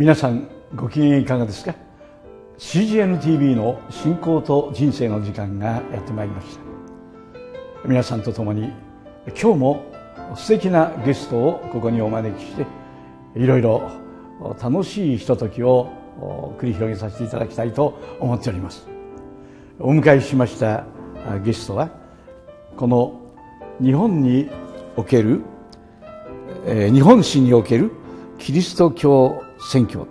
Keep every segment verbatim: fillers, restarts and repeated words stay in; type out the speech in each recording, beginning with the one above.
皆さんご機嫌いかがですか。 シージーエヌティーブイ の信仰と人生の時間がやってまいりました。皆さんと共に今日も素敵なゲストをここにお招きしていろいろ楽しいひとときを繰り広げさせていただきたいと思っております。お迎えしましたゲストはこの日本における日本史におけるキリスト教宣教、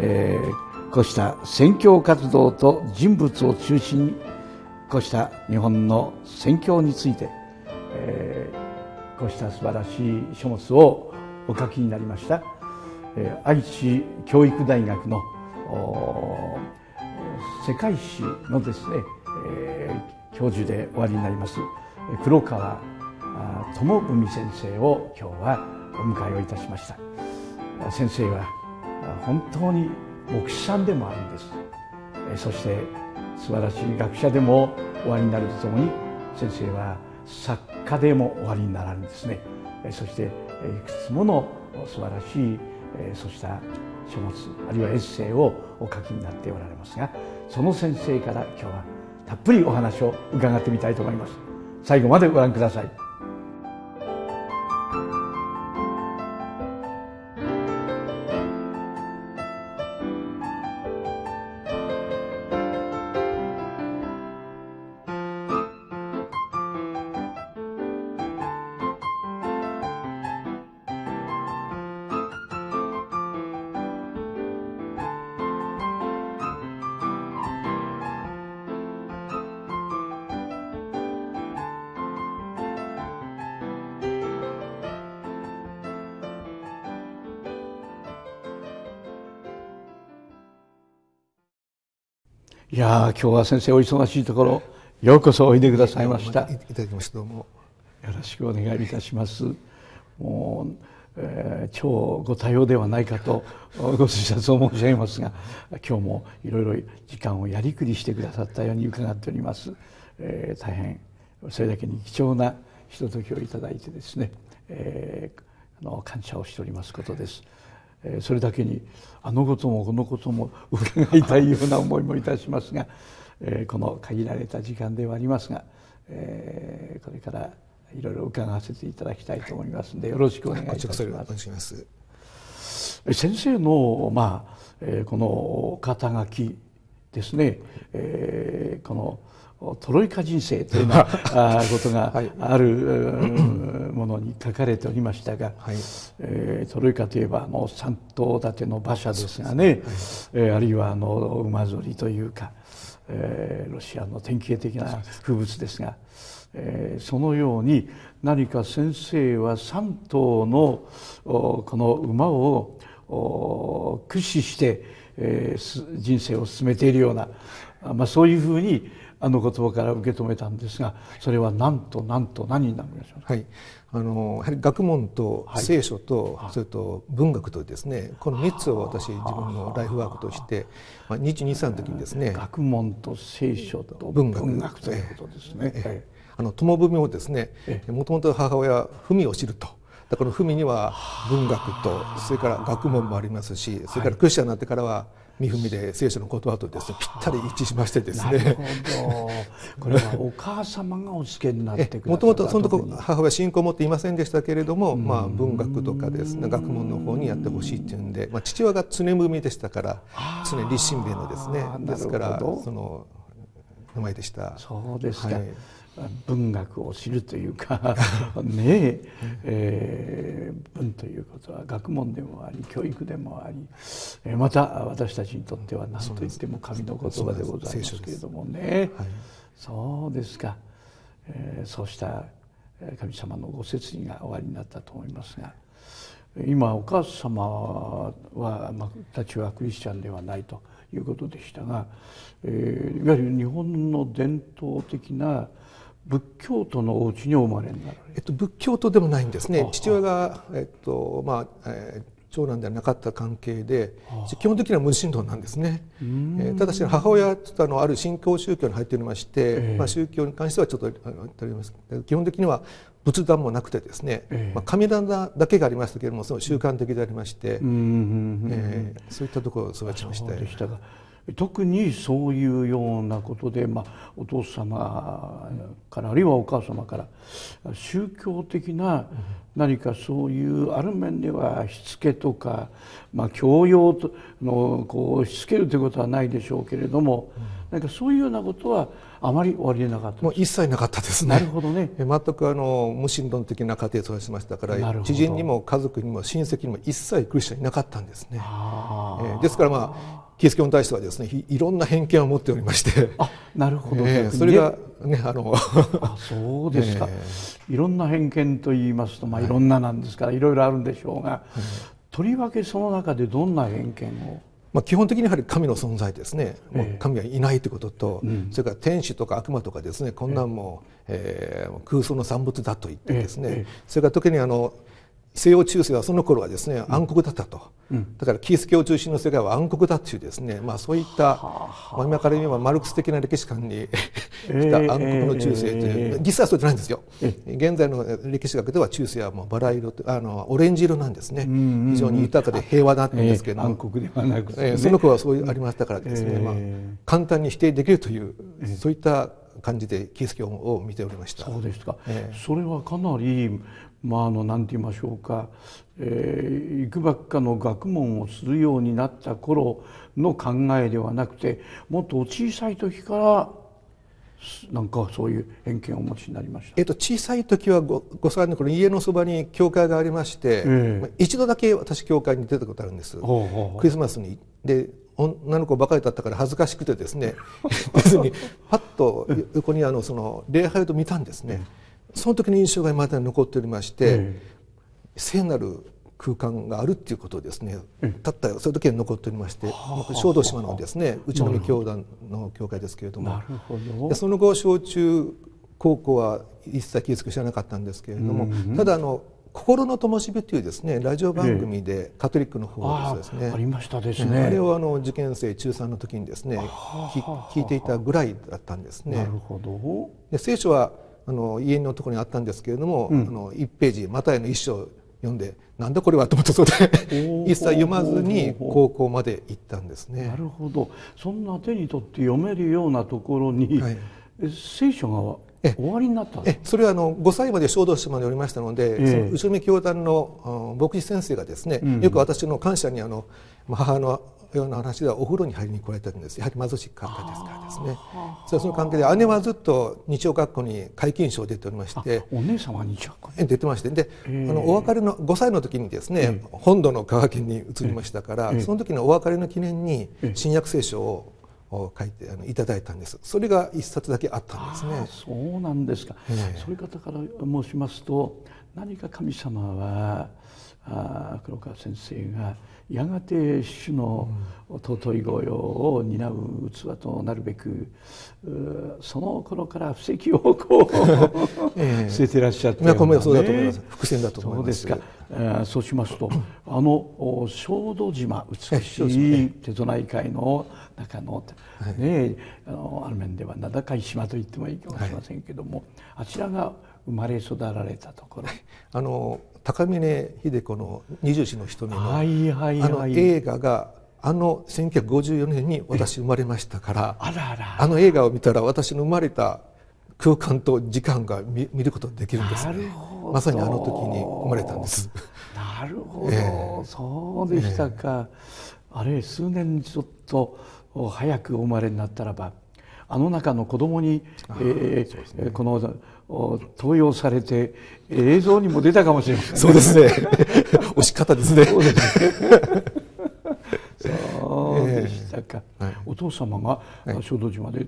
えー、こうした宣教活動と人物を中心にこうした日本の宣教について、えー、こうした素晴らしい書物をお書きになりました、えー、愛知教育大学の世界史のですね、えー、教授でおありになります黒川友文先生を今日はお迎えをいたしました。先生は本当に牧師さんでもあるんです。そして素晴らしい学者でもおありになるとともに、先生は作家でもおありになられるんですね。そしていくつもの素晴らしいそうした書物あるいはエッセイをお書きになっておられますが、その先生から今日はたっぷりお話を伺ってみたいと思います。最後までご覧ください。いやー、今日は先生お忙しいところようこそおいでくださいました。いただきました。どうもよろしくお願いいたします。もう、えー、超ご多用ではないかとご推察を申し上げますが、今日もいろいろ時間をやりくりしてくださったように伺っております。えー、大変それだけに貴重なひとときをいただいてですね、えー、あの感謝をしておりますことです。それだけにあのこともこのことも伺いたいような思いもいたしますがこの限られた時間ではありますが、えー、これからいろいろ伺わせていただきたいと思いますのでよろしくお願いいたします。先生の、まあ、この肩書きですね、えー、このトロイカ人生というようなことがあるものに書かれておりましたが、はい、えー、トロイカといえばあの三頭立ての馬車ですがね、はい、あるいはあの馬ぞりというか、えー、ロシアの典型的な風物ですが、えー、そのように何か先生は三頭のこの馬を駆使して、えー、人生を進めているような、まあ、そういうふうにあの言葉から受け止めたんですが、それは何と何と何になるんでしょうか。はい、あのやはり学問と聖書と、はい、それと文学とですね、このみっつを私自分のライフワークとして、まあ、にじゅうにさいの時にですね、学問と聖書と文学、文学ということですね。あの友文をですね、もともと母親は文を知ると。だからこの文には文学とそれから学問もありますし、それからクリスチャンになってからは三文で聖書の言葉とですねぴったり一致しましてですね。なるほど。これはお母様がお付けになってくださった。もともとそのとこ母親信仰を持っていませんでしたけれども、まあ文学とかですね学問の方にやってほしいっていうんで、まあ父親が常文でしたから常立身弁のですね、ですからその名前でした。そうですか。はい、文学を知るというかねえ、えー、文ということは学問でもあり教育でもあり、えー、また私たちにとっては何といっても神の言葉でございますけれどもね。そうですか、えー、そうした神様のご説理がおありになったと思いますが、今お母様は、まあ、たちはクリスチャンではないということでしたが、えー、いわゆる日本の伝統的な仏教徒のお家にお生まれになる。えっと、仏教徒でもないんですね。父親が、えっとまあえー、長男ではなかった関係で、基本的には無神論なんですね。えー、ただし母親はちょっと あ, のある信教宗教に入っておりまして、えー、まあ宗教に関してはちょっとあります。基本的には仏壇もなくてですね、えー、まあ神棚だけがありましたけれども、その習慣的でありまして、そういったところを育ちました。特にそういうようなことで、まあ、お父様からあるいはお母様から宗教的な何かそういうある面ではしつけとか、まあ、教養のこうしつけるということはないでしょうけれども、なんかそういうようなことはあまりおありでなかった。もう一切なかったですね。なるほどね。全くあの無神論的な家庭を育てましたから、知人にも家族にも親戚にも一切クリスチャンいなかったんですね。えー、ですからまあ。キリスト教に対してはですね、いろんな偏見を持っておりまして、あ、なるほど、えー、それがね、あのあ、そうですか、えー、いろんな偏見と言いますと、まあ、いろんななんですから、はい、いろいろあるんでしょうが、はい、とりわけその中でどんな偏見を。まあ基本的にやはり神の存在ですね、えー、もう神はいないということと、うん、それから天使とか悪魔とかですね、こんなんも、えーえー、空想の産物だと言ってですね、えーえー、それから特にあの西洋中世はその頃はですね、暗黒だったと、うん、だからキリスト教を中心の世界は暗黒だというですね、まあ、そういった今から言えばマルクス的な歴史観に来た暗黒の中世という、実際はそうじゃないんですよ。現在の歴史学では中世はもうバラ色とあのオレンジ色なんですね。非常に豊かで平和だったんですけど、暗黒ではなくて、ね、その頃はそういうありましたからですね、まあ、簡単に否定できるというそういった感じでキリスト教を見ておりました。そうですか。えー、それはかなりまああのなんて言いましょうか、えー、いくばっかの学問をするようになった頃の考えではなくて、もっと小さい時からなんかそういう偏見をお持ちになりました。えっと小さい時は ご, ごさいの頃、家のそばに教会がありまして、えーまあ、一度だけ私教会に出たことあるんです。クリスマスにで。女の子ばかりだったから恥ずかしくてですね別にパッと横にあのその礼拝と見たんですね。その時の印象がまだ残っておりまして、うん、聖なる空間があるっていうことをですね、うん、たったその時に残っておりまして、小豆島のですねうちのみ教団の教会ですけれども、なるほど。でその後小中高校は一切キリスト教知らなかったんですけれども、うん、ただあの心の灯火というですねラジオ番組でカトリックの方ですね、ありましたですね。あれをあの受験生中さんの時にですね聞いていたぐらいだったんですね。なるほど。で聖書はあの家のところにあったんですけれども、うん、あのいちページマタイの一章読んでなんだこれはと思ったそうで一切読まずに高校まで行ったんですね。なるほど。そんな手に取って読めるようなところに、はい、聖書が終わりになったんですか。それはあのごさいまで小豆島におりましたので、えー、その後ろ見教団の牧師先生がですね、うん、よく私の感謝にあの母のような話ではお風呂に入りに来られたんです。やはり貧しかったですからですね。それはその関係で姉はずっと日曜学校に皆勤賞出ておりまして、お姉様は日曜学校出てまして、であのお別れのごさいの時にですね本土の香川県に移りましたから、その時のお別れの記念に新約聖書を書いてあのいただいたんです。それが一冊だけあったんですね。そうなんですか。えー、そういう方から申しますと、何か神様はあ黒川先生がやがて主の尊い御用を担う器となるべく、うん、その頃から布石をこう捨ててらっしゃって、ね、そうだと思います。伏線だと思います。そうですか。そうしますとあの小豆島美しい手備え海の中の、はい、ねあのある面では名高い島と言ってもいいかもしれませんけども、はい、あちらが生まれ育られたところ。あの高峰秀子の二十四の瞳のあの映画があのせんきゅうひゃくごじゅうよねんに私生まれましたから、あらあらあの映画を見たら私の生まれた空間と時間が 見, 見ることができるんですね。まさにあの時に生まれたんです。なるほど、えー、そうでしたか、えー、あれ数年ちょっと早くお生まれになったらばあの中の子供に、えーね、この投与されて映像にも出たかもしれません、ね、そうですね惜しかったですね。そうでしたか、えーはい、お父様が小豆島で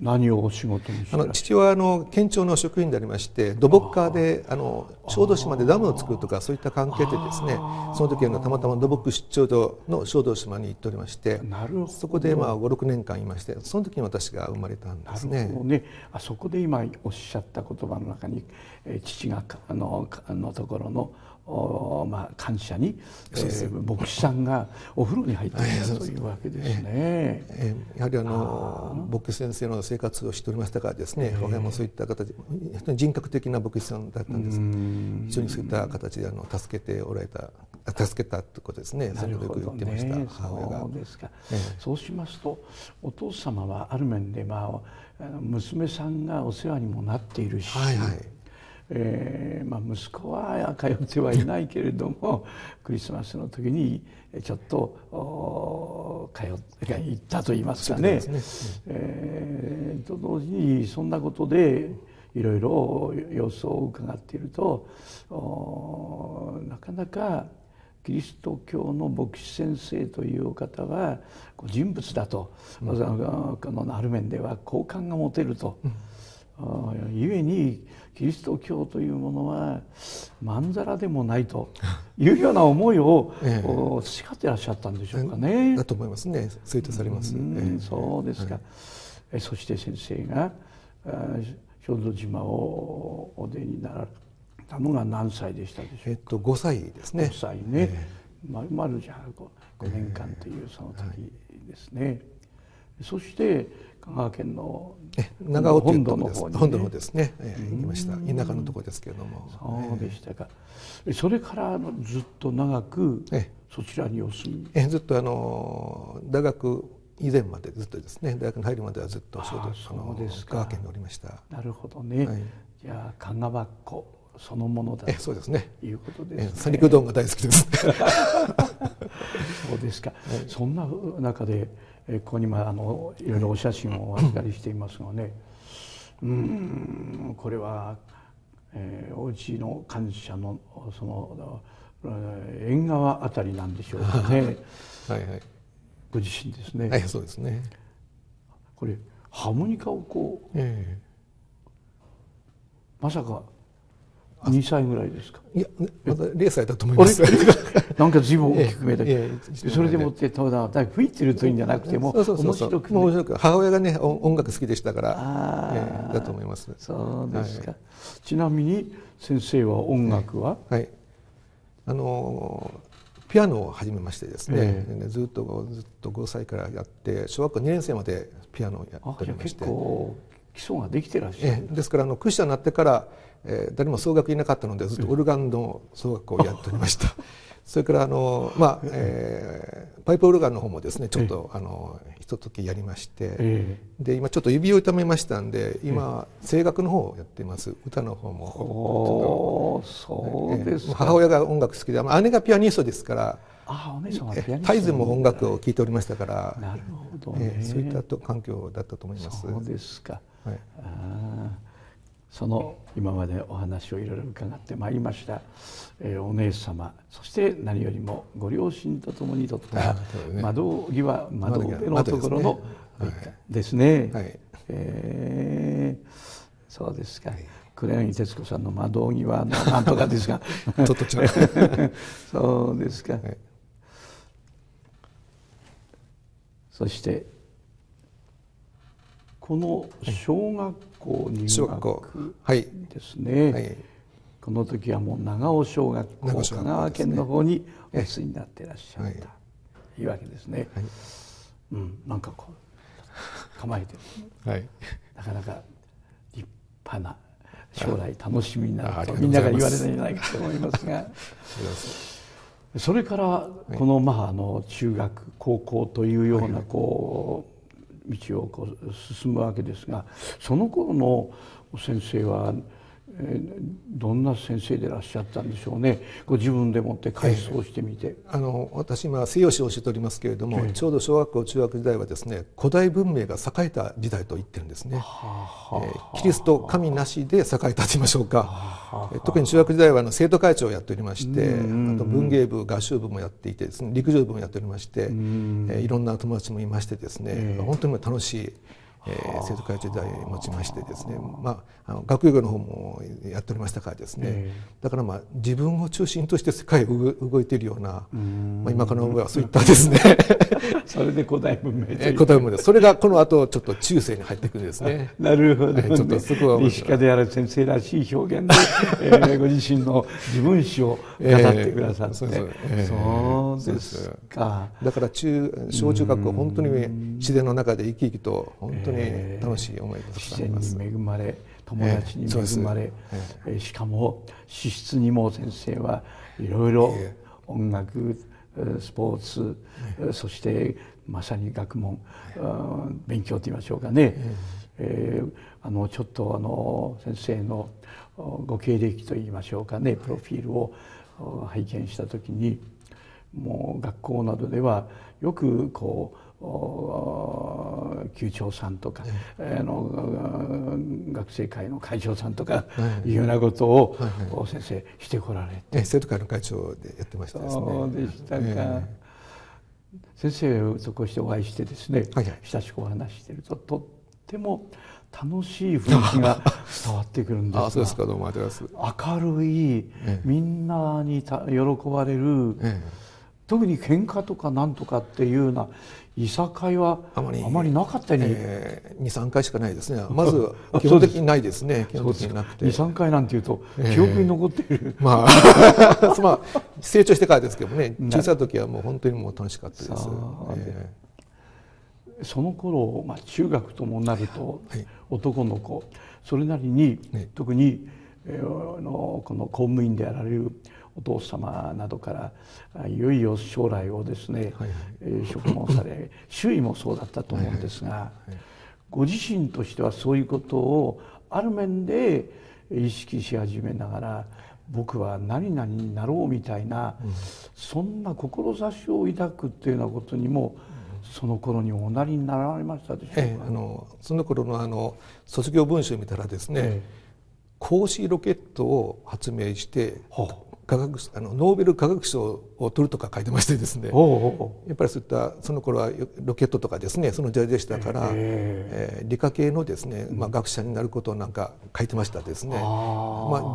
何をお仕事にしてらっしゃる。父はあの県庁の職員でありまして、土木家であの小豆島でダムを作るとかそういった関係でですね、その時はたまたま土木出張の小豆島に行っておりまして、そこでごろくねんかんいまして、その時に私が生まれたんですね。なるほどね。あそこで今おっしゃった言葉の中に父があのあのところのまあ、感謝に、えー、牧師さんがお風呂に入っているというわけですね。えーえー、やはりあの牧師先生の生活をしておりましたからですね、えー、我々もそういった形、人格的な牧師さんだったんです非常にそういった形であの助けておられた、助けたということですね。なるほどね。そうですか。えー、そうしますとお父様はある面で、まあ、娘さんがお世話にもなっているし、はいはい、えーまあ、息子は通ってはいないけれどもクリスマスの時にちょっと通って行ったといいますかね、えー、と同時にそんなことでいろいろ様子を伺っていると、なかなかキリスト教の牧師先生というお方は人物だと、うん、ある面では好感が持てると。うん、ゆえにキリスト教というものはまんざらでもないというような思いを培ってらっしゃったんでしょうかね。だと思いますね。推定されます。そうですか。はい、そして先生が小豆島をお出になられたのが何歳でしたでしょうか。えっとごさいですね。ごさいね。まるまるじゃごねんかんというその時ですね。えーはい、そして香川県の長尾というところです。本土の方ですね。行きました。田舎のところですけれども。そうでしたか。それからずっと長くそちらにお住み。えずっとあの大学以前までずっとですね。大学に入るまではずっとそうです。香川県におりました。なるほどね。じゃあ香川っ子そのものだということですね。三陸うどんが大好きです。そうですか。そんな中で。ここにもあのいろいろお写真をお預かりしていますがね、うん、これは、えー、おうちの感謝のその縁側あたりなんでしょうかね。はい、はい、ご自身ですね。はい、そうですね。これハーモニカをこう、えー、まさかにさいぐらいですか。いや、まだれいさいだと思います。なんか随分大きく見えたけど、それでもってただ吹いてるというんじゃなくても面白く、面白く母親がね音楽好きでしたからだと思います。そうですか。ちなみに先生は音楽は、はい、あのピアノを始めましてですね、ずっとずっとごさいからやって小学校にねんせいまでピアノをやっておりまして、結構基礎ができてらっしゃる。ですからあのクリスチャンになってから誰も奏楽いなかったのでずっとオルガンの奏楽をやっておりました。それからあの、まあえー、パイプオルガンの方もですねちょっとあのひとときやりまして、えー、で今ちょっと指を痛めましたんで今声楽の方をやっています。歌の方もそうです。母親が音楽好きで姉がピアニストですから、絶えずも音楽を聴いておりましたから、なるほど、ね、えー、そういったと環境だったと思います。そうですか、はい。あ、その今までお話をいろいろ伺ってまいりました、えー、お姉様、そして何よりもご両親とともにとった窓際、窓辺のところのですね。そうですか。黒柳徹子さんの窓際のなんとかですがちょっと違うそうですか、はい、そしてこの小学校入学ですね。この時はもう長尾小学校、香川県の方にお住みになっていらっしゃったというわけですね。うん、なんかこう構えてる。なかなか立派な将来楽しみになるとみんなが言われないんじゃないかと思いますが。それからこのまああの中学高校というようなこう道をこう進むわけですが、その頃の先生は、えー、どんな先生でいらっしゃったんでしょうね。ご自分でもって回想してみて、えー、あの私今西洋史を教えておりますけれども、えー、ちょうど小学校中学時代はですね古代文明が栄えた時代と言ってるんですね。キリスト神なしで栄えたと言いましょうか。特に中学時代はあの生徒会長をやっておりまして、あと文芸部合唱部もやっていてですね、陸上部もやっておりまして、えー、いろんな友達もいましてですね、えー、本当に楽しいえー、生徒会長時代を持ちましてですね、まあ、あの学業の方もやっておりましたからですね、だからまあ自分を中心として世界が動いているような、まあ、今からの上はそういったですねそれで古代文明という古代文明です。それがこの後ちょっと中世に入ってくるんですね。なるほど、ね、はい、ちょっとそこは西川である先生らしい表現で、えー、ご自身の自分史を語ってくださって、そうですか。だから中小中学は本当に自然の中で生き生きと本当に楽しい思いがたくさんあります、えー、自然に恵まれ、友達に恵まれ、えー、しかも資質にも先生はいろいろ音楽、スポーツ、はい、そしてまさに学問、はい、勉強と言いましょうかね、はい、えー、あのちょっとあの先生のご経歴と言いましょうかね、プロフィールを拝見した時に、もう学校などではよくこう級長さんとか、あの学生会の会長さんとかいうようなことを先生してこられて、生徒会の会長でやってましたですね。そうでしたか。先生とこうしてお会いしてですね、親しくお話しているととっても楽しい雰囲気が伝わってくるんですが、あ、そうですか、どうもありがとうございます。明るい、みんなに喜ばれる、特に喧嘩とかなんとかっていうようないさかいはあまりなかったり、えー、にさんかいしかないですね。まず基本的にないですね。にさんかいなんていうと記憶に残っている、えー、まあ、まあ、成長してからですけどね、小さい時はもう本当にもう楽しかったです。その頃、まあ、中学ともなると、はい、男の子それなりに、ね、特に、えー、のこの公務員であられるお父様などからいよいよ将来をですね、はい、はい、職問され、周囲もそうだったと思うんですが、ご自身としてはそういうことをある面で意識し始めながら、僕は何々になろうみたいな、うん、そんな志を抱くっていうようなことにも、その頃におなりになられましたでしょうか。ええ、あのその頃のあの卒業文集を見たらですね、ええ、光子ロケットを発明して、はあ、科学あのノーベル化学賞を取るとか書いてましてですね、やっぱりそういったその頃はロケットとかですね、その時代でしたから、えーえー、理科系のですね、まあ、学者になることをなんか書いてましたですね、うん、ま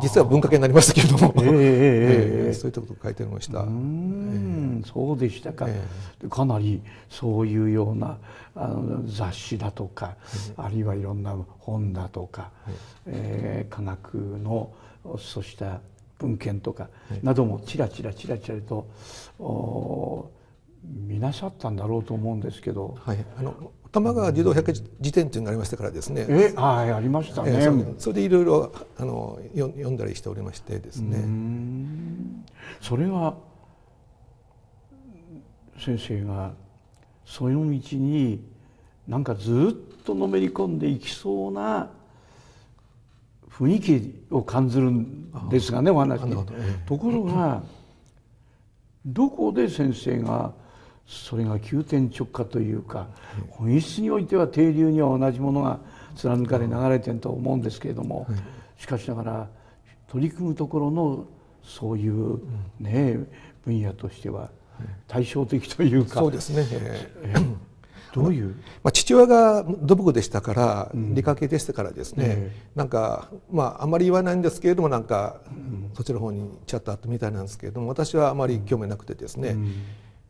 あ、実は文化系になりましたけれども、そういったことを書いてました。うーん、えー、そうでしたか。えー、かなりそういうようなあの雑誌だとか、えー、あるいはいろんな本だとか、えーえー、科学のそうした文献とかなどもちらちらちらちらと見なさったんだろうと思うんですけど、はい、あの玉川児童百科事典というのがありましたからですね、えあありましたね、えー、そ, それでいろいろあの読んだりしておりましてですね、それは先生がそういう道になんかずっとのめり込んでいきそうな雰囲気を感じるんですがね、お話に。ところがどこで先生がそれが急転直下というか、本質においては底流には同じものが貫かれ流れてると思うんですけれども、しかしながら取り組むところのそういうね分野としては対照的というか。そうですね、えーどういう、まあ、父親が土木でしたから、うん、理科系でしたからですね、ええ、なんか、まあ、あまり言わないんですけれども、なんか、うん、そっちの方に行っちゃったみたいなんですけれども、私はあまり興味なくてですね、うん、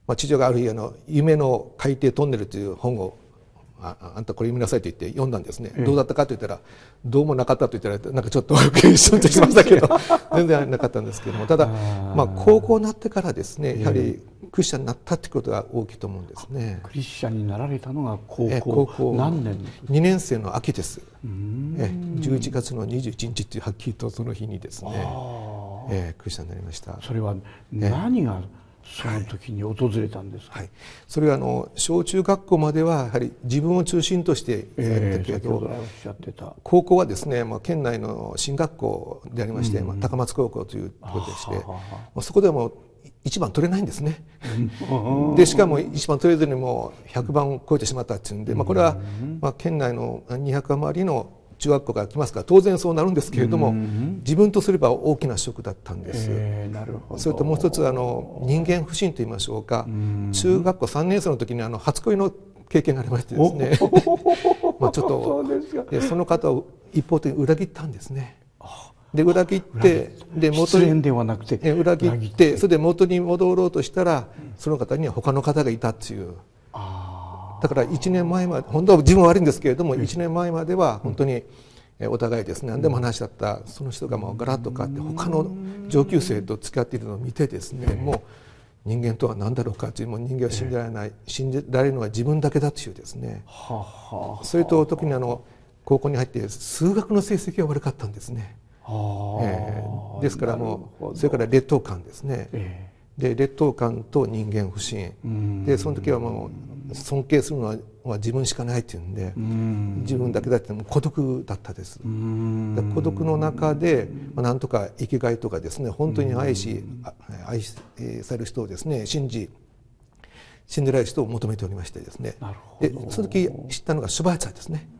まあ、父親がある日あの「夢の海底トンネル」という本を「あ, あんたこれ読みなさい」と言って読んだんですね、ええ、どうだったかと言ったら「どうもなかった」と言ったらなんかちょっと一瞬としましたけど全然なかったんですけども、ただまあ高校になってからですね、やはり、ええ、クリスチャンになったってことが大きいと思うんですね。クリスチャンになられたのが高校、高校何年ですか？にねん生の秋です。え、じゅういちがつのにじゅういちにちってはっきりとその日にですね、え、クリスチャンになりました。それは何がその時に訪れたんですか？はい、それはあの小中学校まではやはり自分を中心としてやったけど、高校はですね、まあ県内の進学校でありまして、まあ高松高校というところでして、まあそこでも一番取れないんですね。でしかも一番取れずにもうひゃくばんを超えてしまったっていうんで、まあ、これはまあ県内のにひゃく余りの中学校から来ますから当然そうなるんですけれども、自分とすれば大きなショックだったんです、えー、なるほど。それともう一つあの人間不信といいましょうか、中学校さんねん生の時にあの初恋の経験がありましてですねまあちょっと そ, でその方を一方的に裏切ったんですね。で裏切ってで元に裏切ってそれで元に戻ろうとしたら、うん、その方には他の方がいたっていう。あだからいちねんまえまで本当は自分は悪いんですけれども、うん、いちねんまえまでは本当にお互いですね何でも話し合ったその人がもうガラッと変わって他の上級生と付き合っているのを見てですね、うん、もう人間とは何だろうかというもう人間は信じられない、うん、信じられるのは自分だけだというですね。それと特にあの高校に入って数学の成績が悪かったんですね。えー、ですからもうそれから劣等感ですね、えー、で劣等感と人間不信でその時はもう尊敬するのは自分しかないっていうんで自分だけだって孤独だったです。だ孤独の中で、まあ、なんとか生きがいとかですね本当に愛し愛される人をですね信じ信じられる人を求めておりましてですね。でその時知ったのがシュバーツァーですね。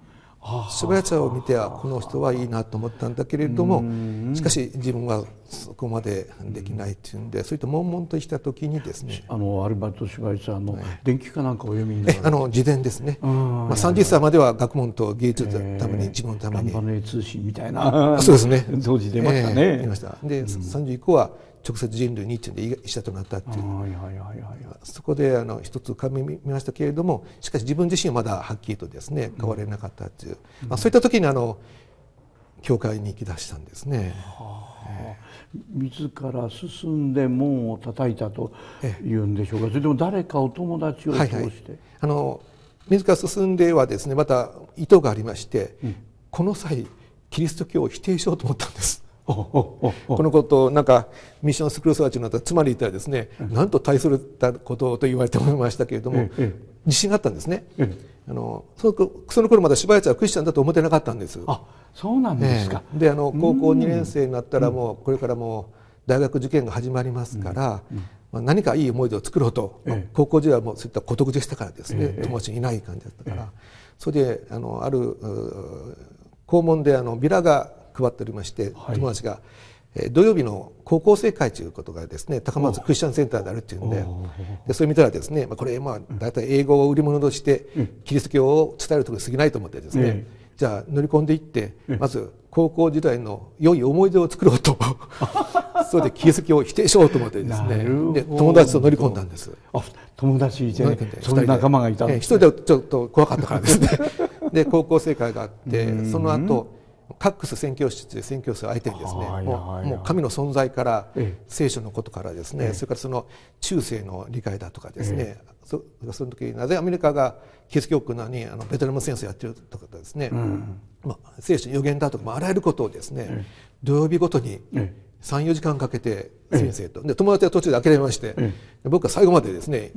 シュバーツァーを見てはこの人はいいなと思ったんだけれどもしかし自分はそこまでできないっていうんでそういった悶々とした時にですねあのアルバルト・シュバーツァーの伝記かなんかを読みになるあの自伝ですね。まあさんじゅっさいまでは学問と芸術のために自分のためにガンバレ通信みたいなそうですね当時出ましたね。出ました。でさんじゅう以降は直接人類にっていうので医者となったっていうそこであの一つかみましたけれどもしかし自分自身はまだはっきりとですね変われなかったっていう、うんまあ、そういった時にあの教会に行き出したんですね。自ら進んで門を叩いたというんでしょうか。それでも誰かお友達を通して、はいはい、あの自ら進んではですねまた意図がありまして、うん、この際キリスト教を否定しようと思ったんです。このことをなんかミッションスクール育ちの方つまり言ったらですね、うん、なんと大それたことと言われておりましたけれども、うん、自信があったんですね、うん、あのそのその頃まだシュバーツァーはクリスチャンだと思ってなかったんです。あ、そうなんですか、ね、であの高校にねんせいになったらもうこれからもう大学受験が始まりますから、うんうんまあ、何かいい思い出を作ろうと、うんまあ、高校時代はもうそういった孤独でしたからですね、うん、友達いない感じだったから、うん、それであのある校門であのビラが配っておりまして、はい、友達が、えー、土曜日の高校生会ということがですね高松クリスチャンセンターであるっていうんで、でそれ見たらですね、まあ、これまあ大体英語を売り物として、うん、キリスト教を伝えるところに過ぎないと思ってですね、うん、じゃあ乗り込んでいって、うん、まず高校時代の良い思い出を作ろうとそれでキリスト教を否定しようと思ってですねで友達と乗り込んだんです。あ、友達いて、ね、その仲間がいたんですね。一人でちょっと怖かったからですねで高校生会があってその後カックス宣教師という宣教師を相手にですねもう神の存在から聖書のことからですねそれからその中世の理解だとかですねその時なぜアメリカがキリスト教国なのにあのベトナム戦争やってるとかですねまあ聖書の予言だとかあらゆることをですね土曜日ごとにさんよじかんかけて先生とで友達は途中で諦めまして僕は最後までですね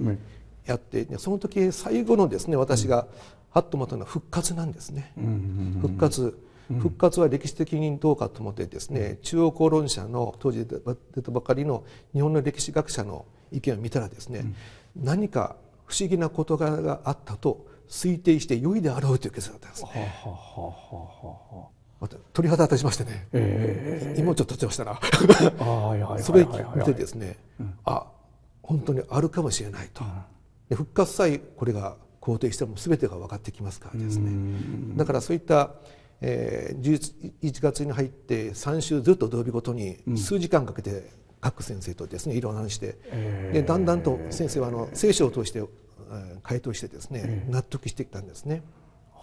やってその時最後のですね私がはっと思ったのは復活なんですね。復活復活は歴史的にどうかと思ってですね中央公論者の当時出たばかりの日本の歴史学者の意見を見たらですね、うん、何か不思議な事柄があったと推定して良いであろうという結論だったんですね。また鳥肌立ちましてね、えー、今ちょっと立ちましたなそれ見てですね、うん、あ本当にあるかもしれないと、うん、で復活さえこれが肯定しても全てが分かってきますからですね。だからそういったえー、じゅういちがつに入ってさんしゅうずっと土曜日ごとに数時間かけて各先生とですねいろいろ話して、うん、でだんだんと先生はあの聖書を通して、えー、回答してですね、うん、納得してきたんですね。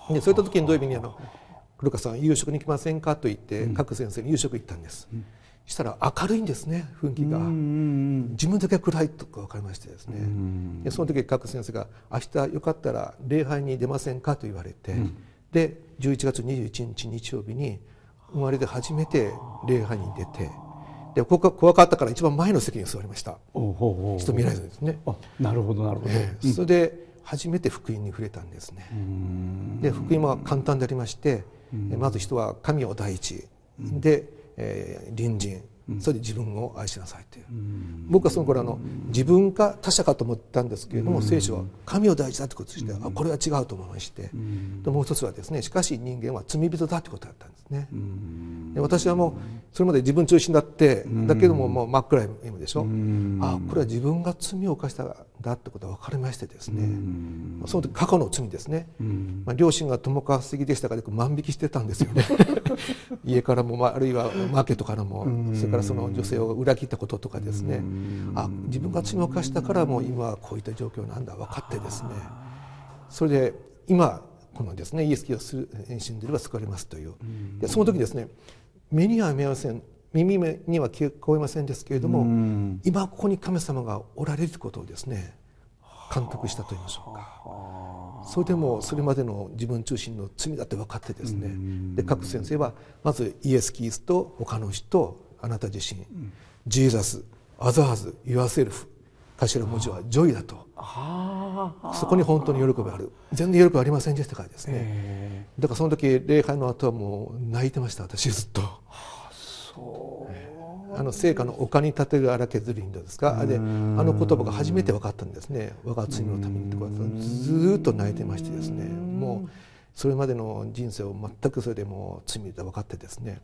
でそういった時に土曜日にあの「黒川さん夕食に来ませんか?」と言って各先生に夕食行ったんです、うん、したら明るいんですね雰囲気が、うん、自分だけ暗いとか分かりましてですね、うん、でその時各先生が「明日よかったら礼拝に出ませんか?」と言われて。うんでじゅういちがつにじゅういちにち日曜日に生まれて初めて礼拝に出てでここが怖かったから一番前の席に座りました。人見られずですね。あ、なるほどなるほど、えー、それで初めて福音に触れたんですね。で福音は簡単でありましてまず人は神を第一で、えー、隣人それで自分を愛しなさいという、うん、僕はその頃あの自分か他者かと思ったんですけれども、うん、聖書は神を大事だということとして、うん、あこれは違うと思いまして、うん、でもう一つはですね、しかし人間は罪人だということだったんですね、うん、で私はもうそれまで自分中心になって、うん、だけどももう真っ暗闇でしょ、うん、あこれは自分が罪を犯したんだということが分かりましてですね、うん、その時過去の罪ですね、うんまあ、両親が共稼ぎでしたから万引きしてたんですよね家からもあるいはマーケットからも、うん、それからその女性を裏切ったこととかですね、あ自分が罪を犯したからもう今はこういった状況なんだ分かってですね、それで今このですねイエス・キリストを信じれば救われますという、でその時ですね目には見えません、耳には聞こえませんですけれども、今ここに神様がおられることをですね感覚したと言いましょうか。それでもそれまでの自分中心の罪だって分かってですね、で各先生はまずイエス・キリスト、他の人、あなた自身、ジーザス、アザーズ、ユアセルフ、頭文字はジョイだと、そこに本当に喜びある、全然喜びありませんでしたからですね、だからその時礼拝の後はもう泣いてました、私ずっと。あの聖歌の丘に立てる荒削りんですか、あれあの言葉が初めて分かったんですね、我が罪のためにとかずっと泣いてましてですね、もうそれまでの人生を全くそれでもう罪だと分かってですね、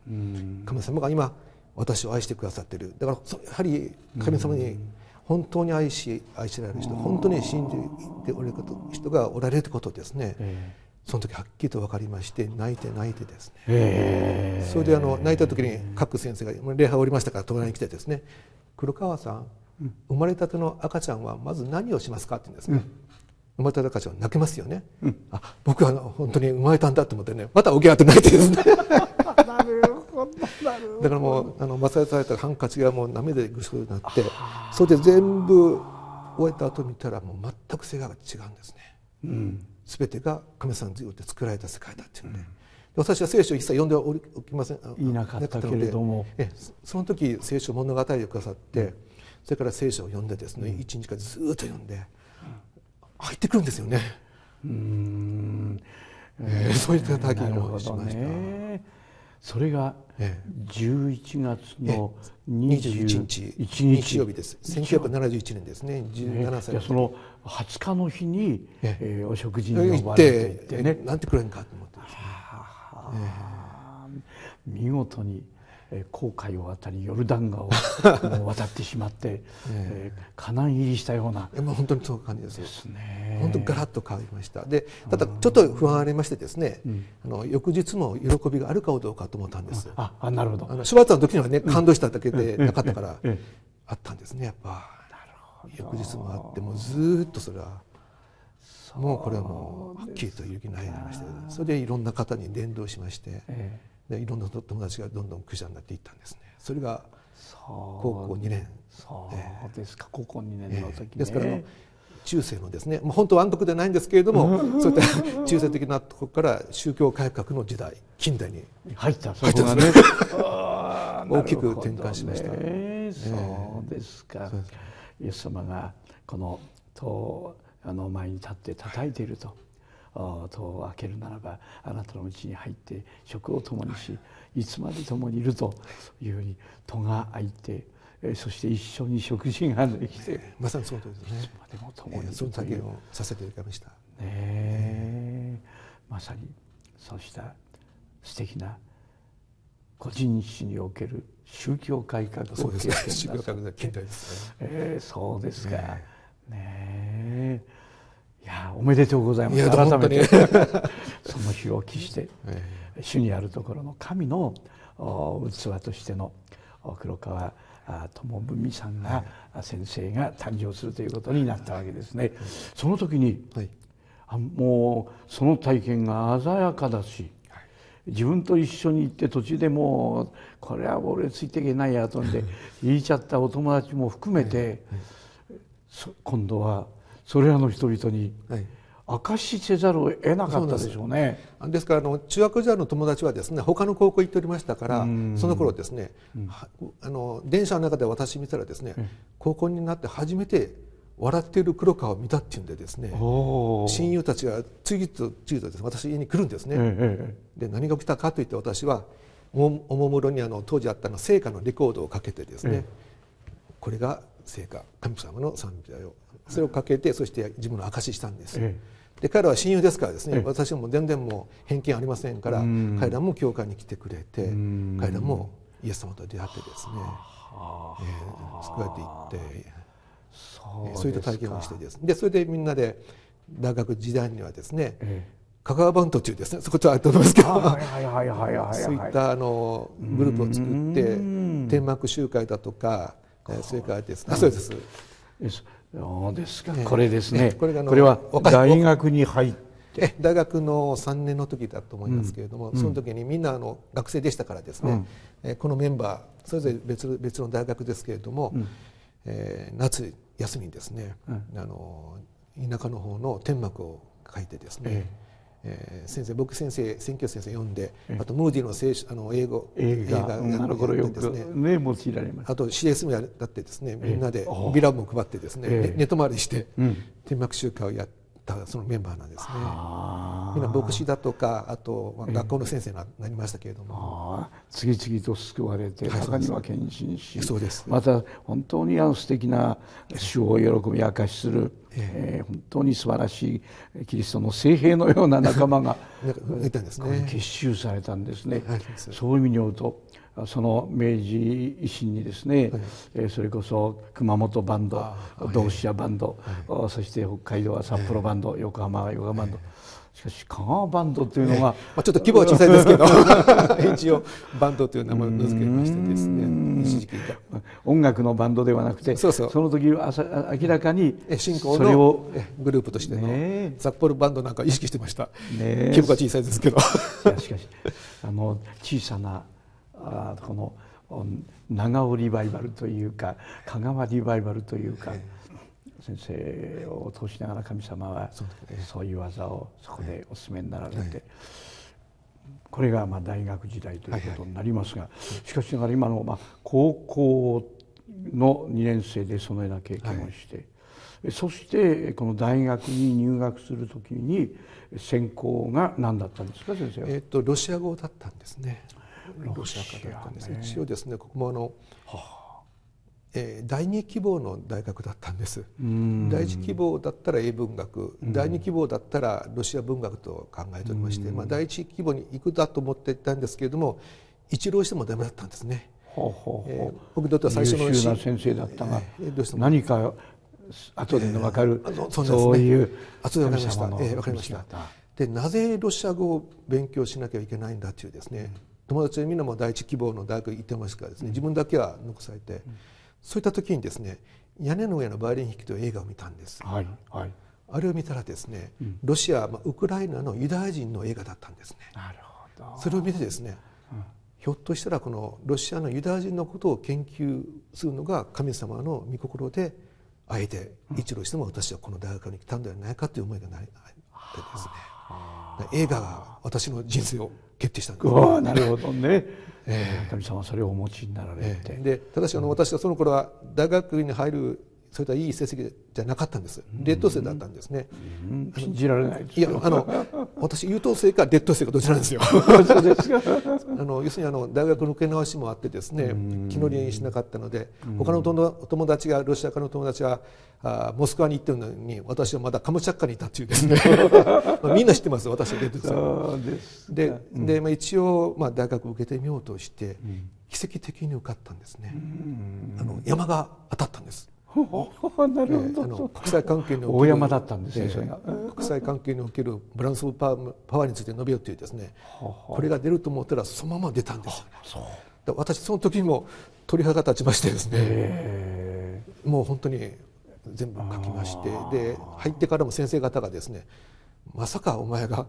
神様が今私を愛してくださっている、だからやはり神様に本当に愛し愛してられる人、本当に信じておられる人がおられることですね、その時はっきりと分かりまして、泣いて泣いてですね、それであの泣いた時に各先生が礼拝を終わりましたから隣に来てですね、黒川さん生まれたての赤ちゃんはまず何をしますかって言うんですね、生まれた赤ちゃんは泣けますよね、あ僕は本当に生まれたんだと思ってね、またおぎゃーって泣いてですねだからもうあの摩擦されたハンカチがもう涙でぐしょぐしょになって、それで全部終えた後見たらもう全く世界が違うんですね。すべ、うん、てが神様によって作られた世界だっていうの、ね、で、うん、私は聖書を一切読んでおきません。いなかったけれども、えその時聖書物語をくださって、それから聖書を読んでですね、一日間ずっと読んで入ってくるんですよね。うーん、えー、そういった体験をしました。それがじゅういちがつのにじゅういちにち、日曜日です。せんきゅうひゃくななじゅういちねんですね。じゅうななさい。そのはつかの日にお食事に呼ばれていてね、なんてくれんかと思ってですね。見事に紅海を渡りヨルダン川を渡ってしまって、カナン入りしたような。まあ本当にそういう感じです。本当ガラッと変わりました。で、ただちょっと不安ありましてですね、あの翌日も喜びがあるかどうかと思ったんです。あ、あなるほど。あのしばらくの時にはね感動しただけでなかったからあったんですね、やっぱ。翌日もあってもうずっとそれは。もうこれはもうはっきりと勇気ないになりまして、それでいろんな方に伝道しまして。でいろんな友達がどんどんクリスチャンになっていったんですね。それがこうこうにねん、そうですか、こうこうにねんの時ですから、ね、中世のですね、まあ、本当は暗黒ではないんですけれどもそういった中世的なところから宗教改革の時代、近代に入ったんですね。大きく転換しました。そうですか。イエス様がこの戸をあの前に立って叩いていると。はい、戸を開けるならばあなたのうちに入って食を共にし、いつまで共にいるというふうに戸が開いて、そして一緒に食事ができて、まさにそうですね、いつまでも共にいるという、その体験をさせていただきましたね。えまさにそうした素敵な個人史における宗教改革を経験なさって、宗教改革の近代ですね。そうですかねえ。いや、おめでとうございます。改めてその日を期して主にあるところの神の器としての黒川智文さんが、はい、先生が誕生するということになったわけですね。はい、その時に、はい、あもうその体験が鮮やかだし、はい、自分と一緒に行って途中でもうこれは俺ついていけないやとんで言いちゃったお友達も含めて、はいはい、今度はそれらの人々に明かしせざるを得なかったでしょうね。はい、ですからあの中学時代の友達はですね、他の高校行っておりましたから、その頃ですね、うん、あの電車の中で私見たらですね、うん、高校になって初めて笑っている黒川を見たっていうんでですね、親友たちが次々と次々とですね、私家に来るんですね。で何が起きたかといって、私はお, おもむろにあの当時あったの聖歌のレコードをかけてですね、うん、これが聖歌神様の賛美だよ、それをかけて、そして自分の証ししたんです、うん、で彼は親友ですからですね、うん、私も全然もう偏見ありませんから、うん、彼らも教会に来てくれて、うん、彼らもイエス様と出会ってですね、救われていって、そうそういった体験をしてです、でそれでみんなで大学時代にはですね、ええ、香川バンドというですね、そことはあると思いますけど、そういったあのグループを作って天幕集会だとか、それからですね、そうですそうですか、これですね、これは大学に入ってえ大学のさんねんの時だと思いますけれども、うん、その時にみんなあの学生でしたからですね、うん、このメンバーそれぞれ 別, 別の大学ですけれども、うん、えー、夏休みにですね、うん、あの田舎の方の天幕を書いてですね、えーえー、先生僕先生選挙先生読んで、えー、あとムーディの、 あの英語映画がよくね用いられます。あと シーエス もやってですね、みんなでビラも配ってですね、えー、寝泊まりして、うん、天幕集会をやってそのメンバーなんですね。今牧師だとか、あと学校の先生になりましたけれども、次々と救われて、中には献身し、また本当にあの素敵な主を喜び明かしする、えー、本当に素晴らしいキリストの聖兵のような仲間が結集されたんですね。そういう意味によると、その明治維新にですね、はい、それこそ熊本バンド、同志社バンド、はい、そして北海道は札幌バンド、はい、横浜は横浜バンド、はい、しかし香川バンドというのは、はい、まあ、ちょっと規模は小さいですけど一応バンドという名前を名付けましてですね、一時期音楽のバンドではなくて、そうそう、その時明らかに信仰のグループとしての札幌バンドなんか意識してました、ね、規模が小さいですけどしかしあの小さなあこの長尾リバイバルというか香川リバイバルというか、先生を通しながら神様はそういう技をそこでお勧めになられて、これがまあ大学時代ということになりますが、しかしながら今のまあ高校のにねんせいでそのような経験をして、そしてこの大学に入学するときに専攻が何だったんですか、先生は。えっとロシア語だったんですね。ロシアからだったんですね。一応ですね、ここもあの、はあえー、第二希望の大学だったんです。第一希望だったら英文学、第二希望だったらロシア文学と考えておりまして、まあ第一希望に行くだと思っていたんですけれども、一浪してもダメだったんですね。僕にとっては最初の優秀な先生だったが、えー、どうしても何か後での分かる、えー、そうですね、そういう後で分かりました、えー、分かりました。でなぜロシア語を勉強しなきゃいけないんだというですね、友達みんなも第一希望の大学に行ってますからですね、自分だけは残されて、うん、そういった時にですね、屋根の上のバイオリン弾きという映画を見たんです、はいはい、あれを見たらですね、うん、ロシア、まあ、ウクライナのユダヤ人の映画だったんですね。なるほど。それを見てですね、うん、ひょっとしたらこのロシアのユダヤ人のことを研究するのが神様の御心で、あえて一浪しても私はこの大学に来たんではないかという思いがあってですね、映画が私の人生を決定したんです。なるほどね。神様はそれをお持ちになられて、でただしあの私はその頃は大学に入るそういったいい成績じゃなかったんです。劣等生だったんですね。信じられないですよ。いやあの私優等生か劣等生かどちらなんですよ。そうですか。あの要するにあの大学の受け直しもあってですね、気乗りしなかったので、他の友達がロシアからの友達はあモスクワに行ってるのに、私はまだカムチャッカにいたっていうですねみんな知ってます、私は劣等生で、でまあ一応まあ大学受けてみようとして奇跡的に受かったんですね。あの山が当たったんです。なるほど。国際関係における大山だったんですね。国際関係におけるバランスオブパワーについて述べようというですね、これが出ると思ったらそのまま出たんです。私その時にも鳥肌立ちましてですね、もう本当に全部書きまして、で入ってからも先生方がですね、まさかお前が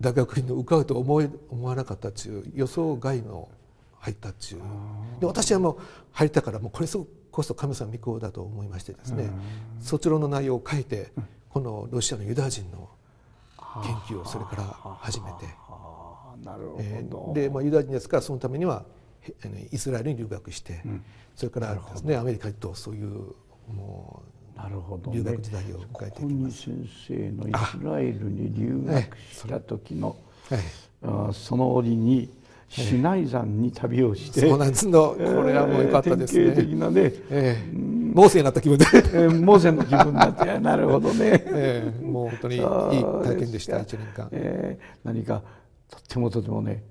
大学院に受かると思わなかったという予想外の入ったという。で私はもう入ったから、もうこれすごくこそ神様御子だと思いましてですね、卒論の内容を書いて、このロシアのユダヤ人の研究をそれから始めて、なるほど。で、まあ、ユダヤ人ですから、そのためにはイスラエルに留学して、うん、それからですね、アメリカとそういうもう留学時代を迎えていきます。ここに先生のイスラエルに留学した時の、その折にシナイ山に旅をして、そうなんですの、これはもう良かったですね。典型的なね、モーセになった気分で、モーセの気分になって、なるほどね。もう本当にいい体験でした、いちねんかん。何かとってもとてもね、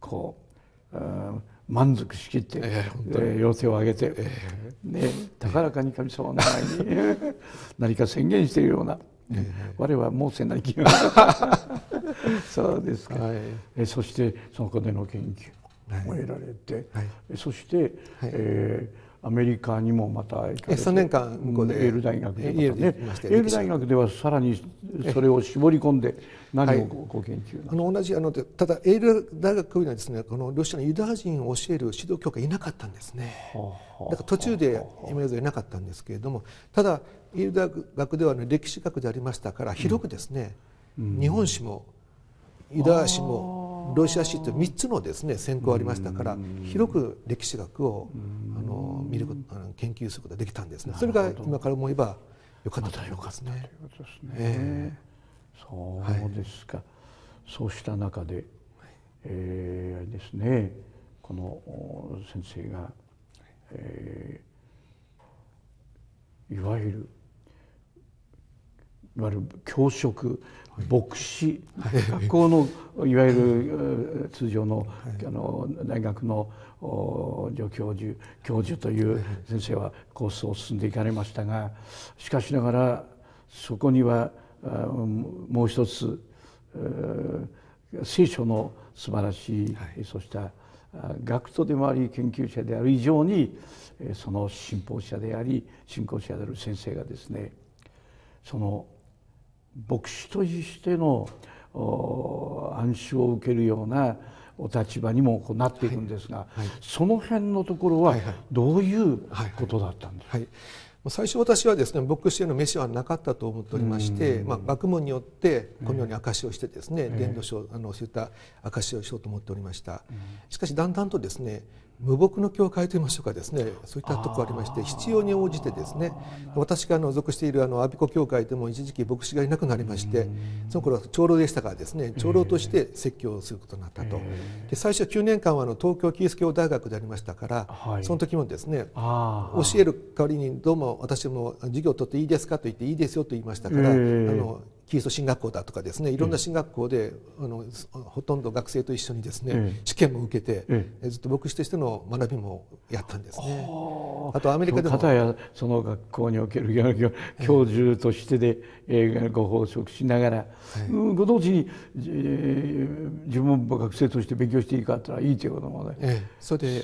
こう満足しきって要請を上げて、ね、高らかに神様の前に何か宣言しているような。我はモーセな気がそうですか、はい、えそしてそこでの研究も得られて、はい、そして、はい、えー、アメリカにもまた行かれて、さんねんかん向こうでエール大学で、エール大学ではさらにそれを絞り込んで何をご研究な、はい、あの同じあのただエール大学にはですね、このロシアのユダヤ人を教える指導教会いなかったんですね。だから途中で今までいなかったんですけれども、ただエール大学では、ね、歴史学でありましたから、広くですね、うん、日本史もユダヤ史もロシア史というみっつのですね、専攻がありましたから、うん、広く歴史学を、うん、あの見ること、研究することができたんですね。それが今から思えばよかったということですね。そうですか、はい、そうした中で、えー、ですね、この先生が、えーいわゆるいわゆる教職、牧師、学校のいわゆる通常の大学の助教授教授という先生はコースを進んでいかれましたが、しかしながらそこにはもう一つ聖書の素晴らしい、そうした学徒でもあり研究者である以上に、その信奉者であり信仰者である先生がですね、その牧師としての暗唱を受けるようなお立場にもこうなっていくんですが、はいはい、その辺のところはどういうことだったんですか？最初私はですね、牧師への召しはなかったと思っておりまして、まあ、学問によってこのように証しをしてですね、伝道書あのそういった証しをしようと思っておりました。しかしだんだんとですね、無牧の教会といいましょうかですね、そういったところがありまして、必要に応じてですね、私が属しているあのアビコ教会でも一時期牧師がいなくなりまして、その頃は長老でしたからですね、長老として説教をすることになったと。で最初きゅうねんかんはあの東京キリスト教大学でありましたから、その時もですね、教える代わりにどうも私も授業を取っていいですかと言って、いいですよと言いましたから、えー、あのキリスト神学校だとかですね、いろんな神学校で、うん、あのほとんど学生と一緒にですね、えー、試験も受けて、えー、ずっと牧師としての学びもやったんですね。あとアメリカでも片やその学校における教授としてで、えー、ご奉職しながら、はい、ご同時に、えー、自分も学生として勉強していいかって言ったらいいということもね、えー、それで、えー、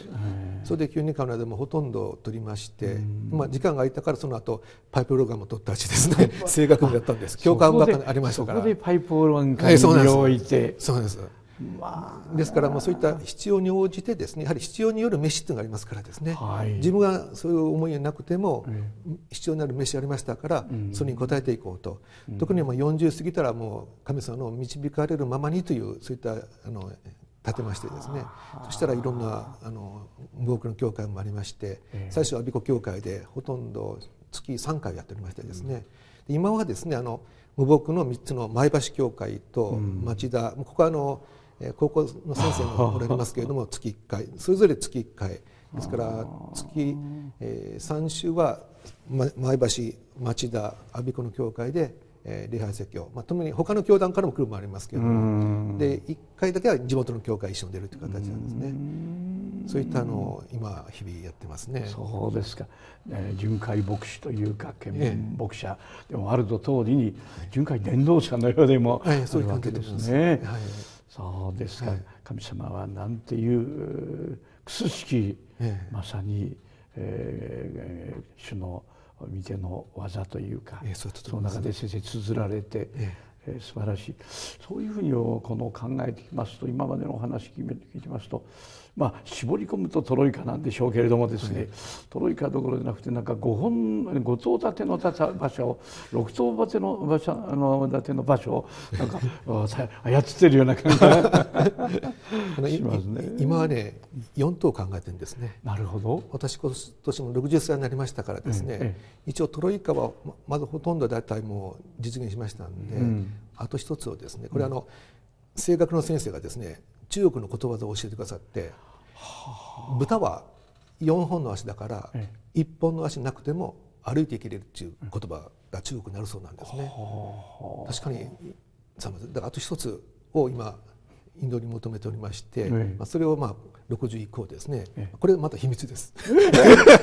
それできゅうねんかんの間もほとんど取りまして、まあ、時間が空いたからその後パイプオルガンも取ったしですね、声楽もやったんです。教会もありましたから、そこでパイプオルガン会に身を置いて、そうです。ですからもうそういった必要に応じてですね、やはり必要による飯というのがありますからですね、はい、自分がそういう思いがなくても必要になる飯がありましたから、うん、それに応えていこうと、うん、特にもうよんじゅう過ぎたらもう神様の導かれるままにという、そういったあの立てましてですね、そしたらいろんなあの無牧の教会もありまして、えー、最初はアビコ教会でほとんど月さんかいやっておりましてですね、うん、今はですね、あの無牧のみっつの前橋教会と町田、うん、ここはあの高校の先生もおられますけれども月いっかい、それぞれ月いっかいですから、月、えー、さんしゅうは前橋町田我孫子の教会で礼拝説教、まあ、特に他の教団からも来るもありますけれども、でいっかいだけは地元の教会一緒に出るという形なんですね。そういったの今日々やってますね。そうですか、えー、巡回牧師というか見牧者でもあると通りに、巡回伝道者のようでもあるわけですね。そうですか、はい、神様はなんていうくすしき、ええ、まさに、えー、主の御手の技というか、ええ、そういうことですね、その中で先生綴られて、えええー、素晴らしい。そういうふうにこの考えてきますと、今までのお話聞いてますと、まあ絞り込むとトロイカなんでしょうけれどもですね、ええ、トロイカどころじゃなくて、なんかごほんご塔建ての馬車をろく塔建ての馬車の建ての馬車をなんか操ってるような感じがしますね。今はねよん塔考えてるんですね。なるほど。私今年もろくじゅっさいになりましたからですね、ええ、一応トロイカはまずほとんど大体もう実現しましたんで、うん、あと一つをですね、これあの声楽の先生がですね中国のことわざを教えてくださって、はあ、豚はよんほんの足だからいっぽんの足なくても歩いていけれるっていう言葉が中国になるそうなんですね。はあ、確かにだからあと一つを今インドに求めておりまして、うん、それをまあろくじゅういっこですね、ええ、これまた秘密です。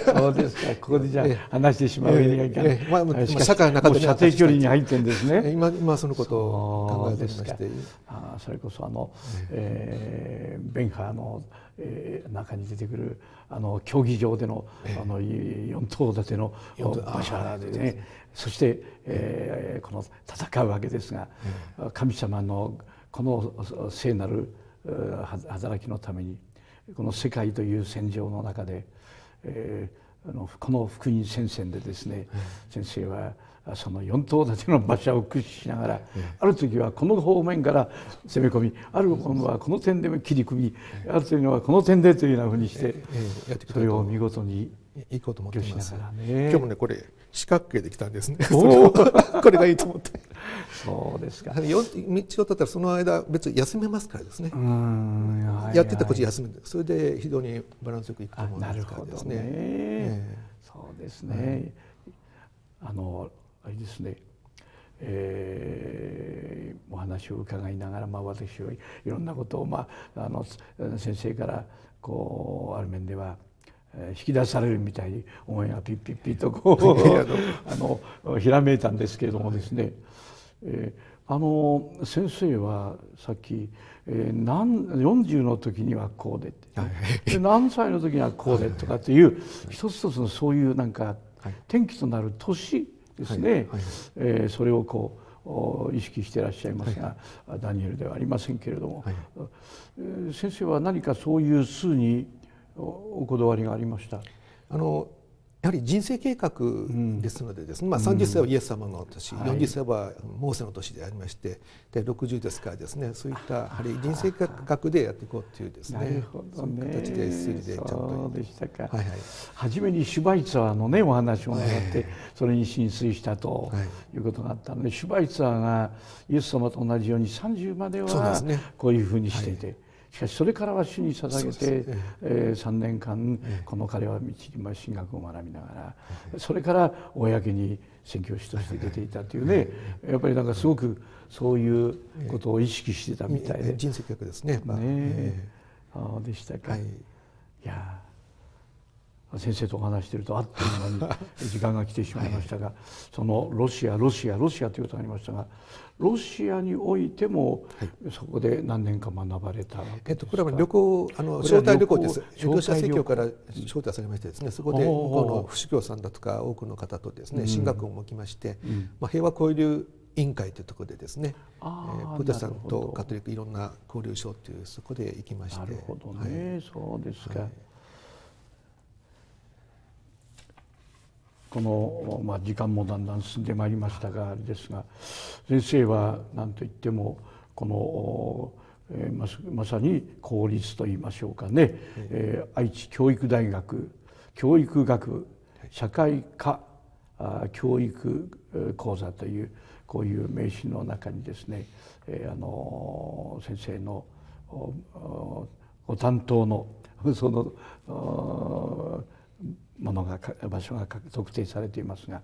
そうですか、ここでじゃあ話してしまうわけにはいかない。まあ社会の中で射程距離に入ってるんですね。今今そのことを考えておりまして、ああそれこそあの、えー、ベンハーの、えー、中に出てくるあの競技場での、ええ、あのよん頭立ての馬車でね、そして、えー、この戦うわけですが、ええ、神様のこの聖なる働きのためにこの世界という戦場の中で、えー、あのこの福音戦線でですね、うん、先生はそのよん頭立ての馬車を駆使しながら、うん、ある時はこの方面から攻め込み、あるものはこの点で切り込み、うん、あるというのはこの点でというようなふうにして、それを見事にいこうと思っています。今日もねこれ四角形できたんですね。これがいいと思って。そうですか。よ道をたったらその間別に休めますからですね。やってたこっち休むんで、それで非常にバランスよくいくと思うんですからですね。そうですね。あのあれですね。えー、お話を伺いながら、まあ、私はいろんなことを、まあ、あの先生からこうある面では引き出されるみたいに思いがピッピッピッとこうあのひらめいたんですけれどもですね、えー、あの先生はさっき、えー、何よんじゅうの時にはこうでって何歳の時にはこうでとかっていう一つ一つのそういうなんか転機となる年ですね、それをこう意識していらっしゃいますが、はい、ダニエルではありませんけれども、はい、えー、先生は何かそういう数におこだわりがありました。あのやはり人生計画ですのでですね、うん、まあさんじゅっさいはイエス様の年、うん、よんじゅっさいはモーセの年でありまして、はい、でろくじゅうですからですね、そういったやはり人生計画でやっていこうというですね、なるほどね、そういう形で推理でちゃんと。そうでしたか。はいはい、初めにシュバイツァーのねお話をなさって、はい、それに浸水したということがあったので、はい、シュバイツァーがイエス様と同じようにさんじゅうまではこういうふうにしていて。しかしそれからは主に捧げて、えー、さんねんかんこの彼は道に進学を学びながら、それから公に宣教師として出ていたというね、やっぱりなんかすごくそういうことを意識してたみたいで、人生計画ですね。そうでしたか。いや先生とお話してるとあっという間に時間が来てしまいましたが、そのロシアロシアロシアということがありましたが、ロシアにおいてもそこで何年か学ばれたわけですか。これは旅行、あの招待旅行です。ロシア正教から招待されましてですね、そこでこの不死教さんだとか多くの方とですね進学を設けまして、まあ平和交流委員会というところでですね、プテさんとカトリックいろんな交流所というそこで行きまして。なるほどね、そうですか。このまあ時間もだんだん進んでまいりましたがあれですが、先生は何といってもこの、えー、まさに公立といいましょうかね、はい、えー、愛知教育大学教育学社会科教育講座というこういう名刺の中にですね、えー、あの先生のご担当のそのものが場所が特定されていますが、